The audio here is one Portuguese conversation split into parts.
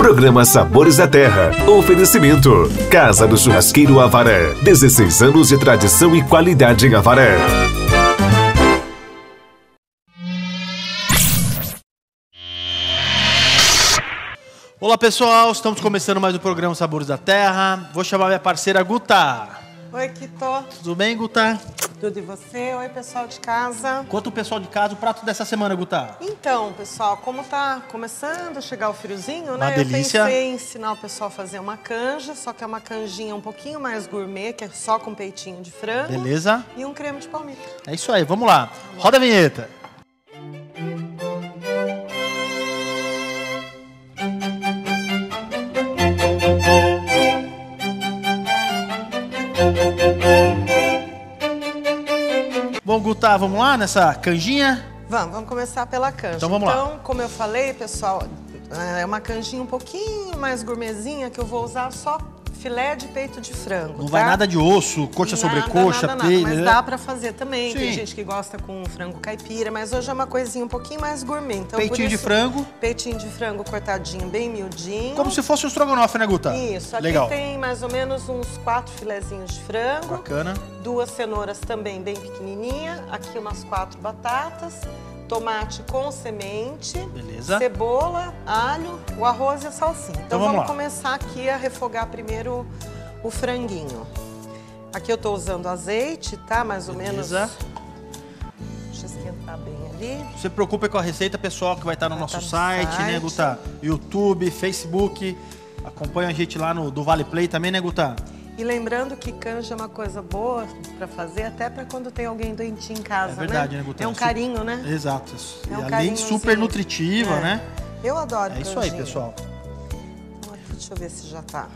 Programa Sabores da Terra. Oferecimento. Casa do Churrasqueiro Avaré. 16 anos de tradição e qualidade em Avaré. Olá, pessoal. Estamos começando mais um programa Sabores da Terra. Vou chamar minha parceira Guta. Oi, Kitô. Tudo bem, Guta? Tudo e você? Oi, pessoal de casa. Conta o pessoal de casa o prato dessa semana, Guta. Então, pessoal, como tá começando a chegar o friozinho, né? Delícia. Eu pensei em ensinar o pessoal a fazer uma canja, só que é uma canjinha um pouquinho mais gourmet, que é só com peitinho de frango. Beleza. E um creme de palmito. É isso aí, vamos lá. Roda a vinheta. Bom, Guta, vamos lá nessa canjinha? Vamos começar pela canja. Então, vamos lá. Então, como eu falei, pessoal, é uma canjinha um pouquinho mais gourmetzinha que eu vou usar só filé de peito de frango, tá? Não vai nada de osso, coxa sobre coxa, peito... Mas dá pra fazer também. Sim. Tem gente que gosta com frango caipira, mas hoje é uma coisinha um pouquinho mais gourmet. Então, peitinho de frango. Peitinho de frango cortadinho, bem miudinho. Como se fosse um estrogonofe, né, Guta? Isso. Aqui legal. Tem mais ou menos uns 4 filezinhos de frango. Bacana. 2 cenouras também bem pequenininha. Aqui umas 4 batatas. Tomate com semente, beleza. Cebola, alho, o arroz e a salsinha. Então vamos começar aqui a refogar primeiro o franguinho. Aqui eu tô usando azeite, tá? Mais ou menos. Deixa esquentar bem ali. Não se preocupe com a receita, pessoal, que vai estar no nosso site, né, Guta? YouTube, Facebook. Acompanha a gente lá no Vale Play também, né, Guta? E lembrando que canja é uma coisa boa pra fazer, até pra quando tem alguém doentinho em casa, né? É verdade, né, Guta? É um carinho, né? Exato. É um carinho super nutritiva, né? Eu adoro canjinha. É isso aí, pessoal. Então, aqui, deixa eu ver se já tá.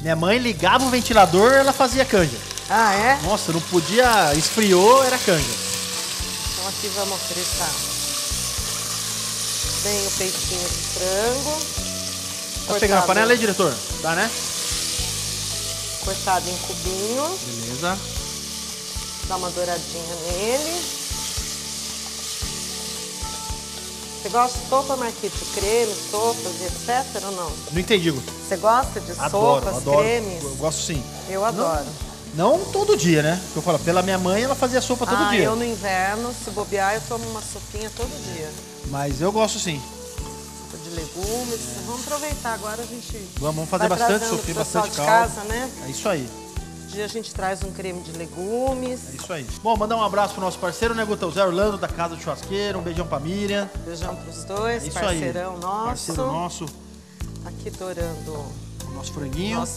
Minha mãe ligava o ventilador, ela fazia canja. Ah, é? Nossa, não podia... Esfriou, era canja. Então aqui vamos fritar bem o peitinho de frango. Tá pegando a panela aí, diretor? Tá, né? Cortado em cubinho. Beleza. Dá uma douradinha nele. Você gosta de sopa, Marquito? Creme, sopas, etc ou não? Não entendi, Guta. Você gosta de sopas, cremes? Eu gosto sim. Eu adoro. Não todo dia, né? Porque eu falo, pela minha mãe ela fazia sopa todo dia. Eu no inverno, se bobear, eu tomo uma sopinha todo dia. Mas eu gosto sim. De legumes, vamos aproveitar agora, a gente vamos fazer bastante sopinha, bastante caldo. Casa, né? É isso aí. Um dia a gente traz um creme de legumes. É isso aí. Bom, mandar um abraço pro nosso parceiro, né, Guta? O Zé Orlando, da Casa do Churrasqueiro. Um beijão pra Miriam. Beijão pros dois, é isso parceirão aí. Nosso. Parceiro nosso. Aqui dourando o nosso franguinho.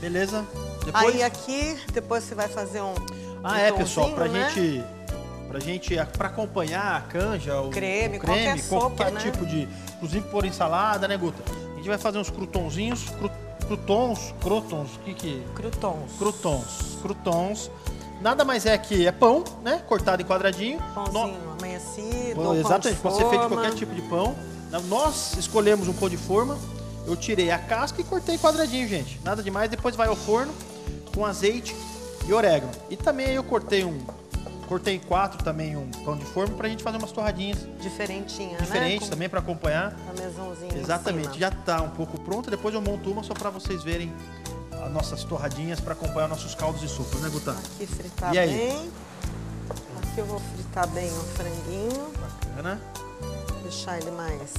Beleza. Depois... Aí aqui, depois você vai fazer um pessoal, pra gente... Pra acompanhar a canja, o creme, qualquer sopa, né? Tipo de... Inclusive por ensalada, né, Guta? A gente vai fazer uns croutonzinhos, crutons. Nada mais é que é pão, né? Cortado em quadradinho. Pãozinho amanhecido, pão, exatamente, pode ser feito de qualquer tipo de pão. Nós escolhemos um pão de forma. Eu tirei a casca e cortei quadradinho, gente. Nada demais, depois vai ao forno com azeite e orégano. E também eu cortei Cortei em 4 também um pão de forma pra gente fazer umas torradinhas. Diferentinha, né? Diferente também pra acompanhar. A mesãozinha. Exatamente. Já tá um pouco pronta. Depois eu monto uma só pra vocês verem as nossas torradinhas pra acompanhar nossos caldos e sopas, né, Guta? Aqui fritar bem. Aqui eu vou fritar bem o franguinho. Bacana. Deixar ele mais...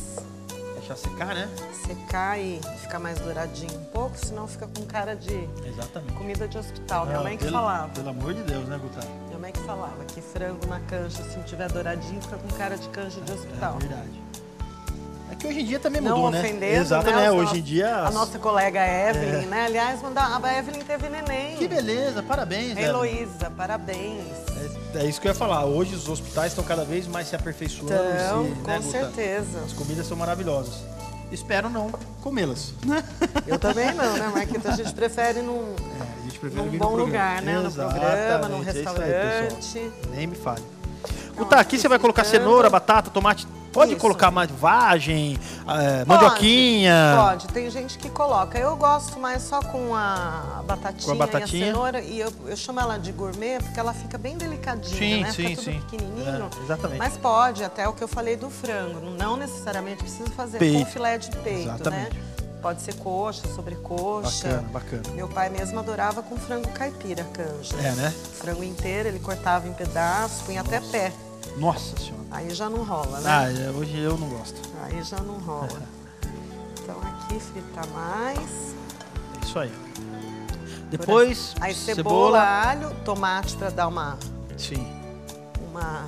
Deixar secar, né? Secar e ficar mais douradinho um pouco, senão fica com cara de comida de hospital. Minha mãe que falava. Pelo amor de Deus, né, Guta? Minha mãe que falava que frango na canja, se não tiver douradinho, fica com cara de canja de hospital. É verdade. É que hoje em dia também mudou, né? Não ofendendo, né? Hoje em dia... A nossa colega Evelyn, né? Aliás, a Evelyn teve neném. Que beleza, parabéns, Heloísa, parabéns. É isso que eu ia falar. Hoje os hospitais estão cada vez mais se aperfeiçoando. Então, com certeza. As comidas são maravilhosas. Espero não comê-las. Eu também não, né, Marquita? A gente prefere num bom lugar, né? No programa, num restaurante. Nem me fale. O taqui você vai colocar cenoura, batata, tomate. Pode colocar vagem, mandioquinha? Pode, tem gente que coloca. Eu gosto mais só com a batatinha e a cenoura. E eu chamo ela de gourmet porque ela fica bem delicadinha, né? Fica tudo pequenininho. É, exatamente. Mas pode, até o que eu falei do frango. Não necessariamente precisa fazer com filé de peito, né? Pode ser coxa, sobrecoxa. Bacana, bacana. Meu pai mesmo adorava com frango caipira, canja. É, né? O frango inteiro, ele cortava em pedaços, punha até pé. Nossa Senhora. Aí já não rola, né? Ah, hoje eu não gosto. Aí já não rola. É. Então aqui frita mais. É isso aí. Depois, aí cebola, alho, tomate para dar uma... Sim. Uma...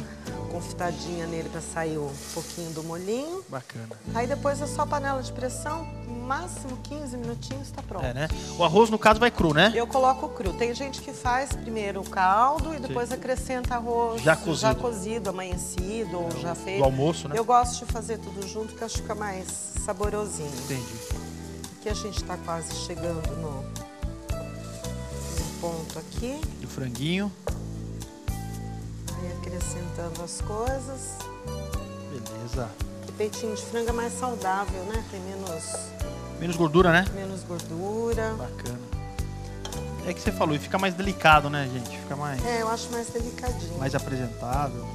confitadinha nele para sair um pouquinho do molhinho. Bacana. Aí depois é só panela de pressão, máximo 15 minutinhos, tá pronto. É, né? O arroz, no caso, vai cru, né? Eu coloco cru. Tem gente que faz primeiro o caldo e depois acrescenta arroz já cozido, amanhecido ou já feito. Do almoço, né? Eu gosto de fazer tudo junto, que acho que fica mais saborosinho. Entendi. Aqui a gente tá quase chegando no ponto aqui. Do franguinho. Acrescentando as coisas. Beleza. Que peitinho de frango é mais saudável, né? Tem menos gordura, né? Menos gordura. Bacana. É que você falou, e fica mais delicado, né, gente? Fica mais... É, eu acho mais delicadinho. Mais apresentável.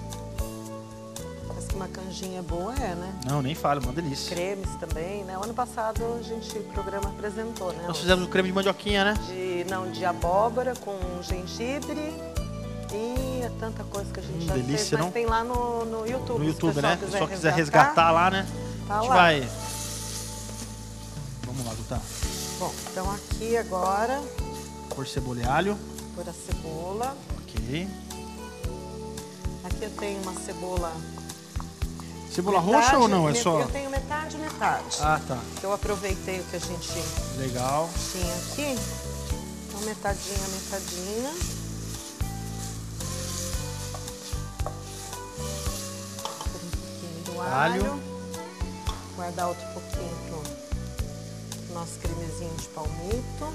Parece que uma canjinha boa é, né? Não, nem falo, uma delícia. Cremes também, né? O ano passado a gente, o programa apresentou, né? Nós fizemos o creme de mandioquinha, né? De abóbora com gengibre. E é tanta coisa que a gente já delícia, fez, mas não? Tem lá no YouTube. No YouTube, né? Se o pessoal quiser resgatar lá, né? Tá a gente vai... Vamos lá, Guta. Bom, então aqui agora... Por cebola e alho. Por a cebola. Ok. Aqui eu tenho uma cebola... Cebola roxa ou não? É só... Eu tenho metade, metade. Ah, tá. Eu aproveitei o que a gente... Legal. Tinha aqui. Então metadinha, metadinha. Alho. Guardar outro pouquinho pro nosso cremezinho de palmito.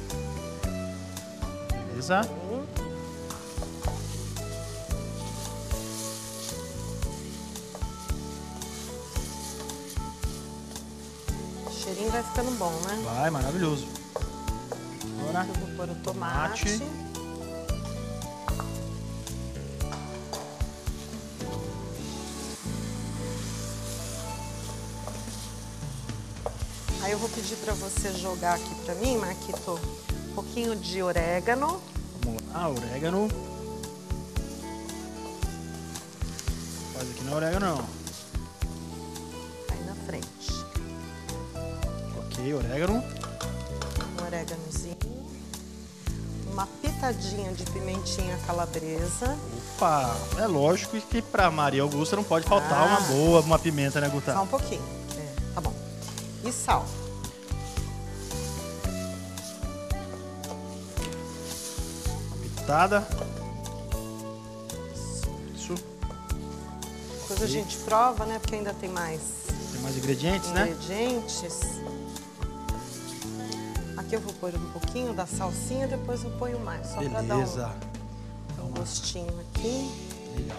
Beleza. O cheirinho vai ficando bom, né? Vai, maravilhoso. Agora eu vou pôr o tomate. Aí eu vou pedir para você jogar aqui para mim, Marquito, um pouquinho de orégano. Vamos lá, orégano. Faz aqui não é orégano, não. Aí na frente. Ok, orégano. Um oréganozinho. Uma pitadinha de pimentinha calabresa. Opa, é lógico que para Maria Augusta não pode faltar uma pimenta, né, Guta? Só um pouquinho. É. Tá bom. E sal. Pitada. Isso. Depois a gente prova, né? Porque ainda tem mais... Tem mais ingredientes, né? Ingredientes. Aqui eu vou pôr um pouquinho da salsinha, depois eu ponho mais. Só pra dar um gostinho aqui. Legal.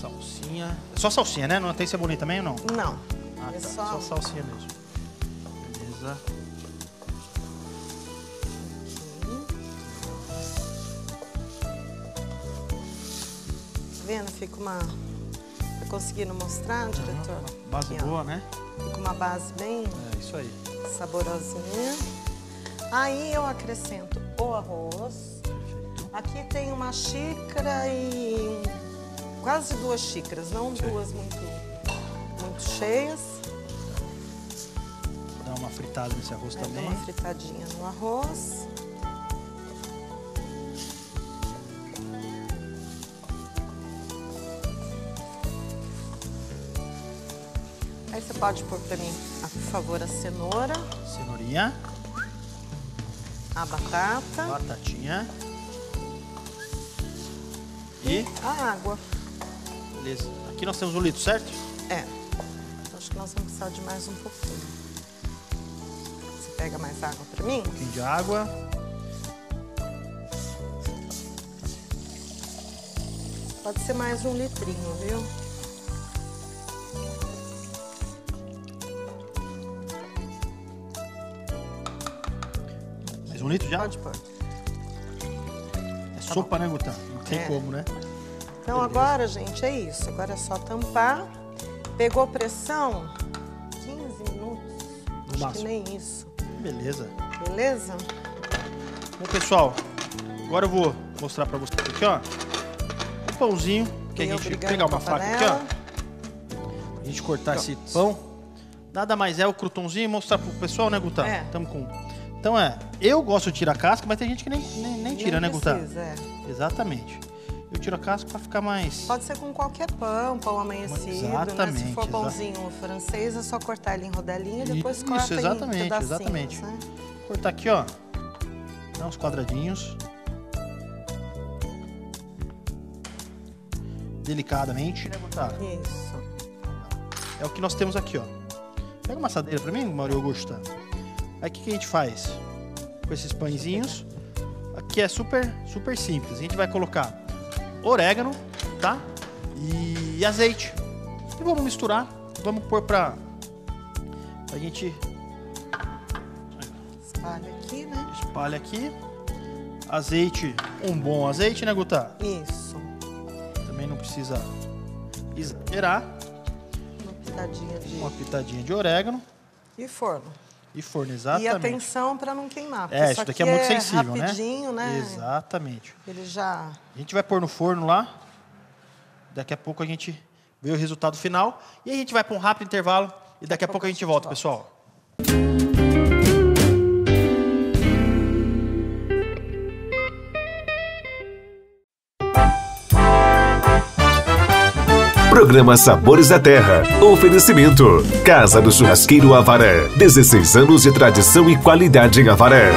Salsinha. É só salsinha, né? Não tem cebolinha também ou não? Não. Ah, é só salsinha mesmo. Beleza. Aqui. Tá vendo? Fica uma... Tá conseguindo mostrar, diretor? Uma base aqui, boa, ó, né? Fica uma base bem... É, isso aí. Saborosinha. Aí eu acrescento o arroz. Perfeito. Aqui tem uma xícara e... Quase 2 xícaras, não duas muito cheias. Dá uma fritada nesse arroz também. Dá uma fritadinha no arroz. Aí você pode pôr pra mim, por favor, a cenoura. Cenourinha. A batata. Batatinha. E a água. Beleza. Aqui nós temos 1 litro, certo? É. Acho que nós vamos precisar de mais um pouquinho. Você pega mais água pra mim? Um pouquinho de água. Pode ser mais 1 litrinho, viu? Mais 1 litro já? Pode pôr. É tá sopa, bom, né, Gutá? Não tem como, né? Então, beleza. Agora, gente, é isso. Agora é só tampar. Pegou pressão? 15 minutos. No máximo. Acho que nem isso. Beleza. Beleza? Bom, pessoal, agora eu vou mostrar pra vocês aqui, ó. O pãozinho, que a gente pegar uma faca aqui, ó. A gente cortar esse pão. Nada mais é o croutonzinho e mostrar pro pessoal, né, Gutá? É. Tamo com... Então, eu gosto de tirar a casca, mas tem gente que nem tira, né, Gutá? Exatamente. Eu tiro a casca pra ficar mais... Pode ser com qualquer pão, pão amanhecido, exatamente, né? Se for pãozinho francês, é só cortar ele em rodelinha e depois corta em pedacinhos, exatamente. Né? Cortar aqui, ó. Dá uns quadradinhos. Delicadamente. Isso. É o que nós temos aqui, ó. Pega uma assadeira pra mim, Maria Augusta. Aí o que a gente faz? Com esses pãezinhos. Aqui é super simples. A gente vai colocar orégano, tá? E azeite. E vamos misturar. Vamos pôr pra gente... Espalha aqui, né? Espalha aqui. Azeite, um bom azeite, né, Gutá? Isso. Também não precisa exagerar. Uma pitadinha de orégano. E forno. E forno, exatamente. E atenção para não queimar. Isso daqui é muito sensível, né? Rapidinho, né? Exatamente. Ele já... A gente vai pôr no forno lá. Daqui a pouco a gente vê o resultado final. E aí a gente vai para um rápido intervalo. E daqui a pouco a gente volta, pessoal. Programa Sabores da Terra. Oferecimento. Casa do Churrasqueiro Avaré. 16 anos de tradição e qualidade em Avaré.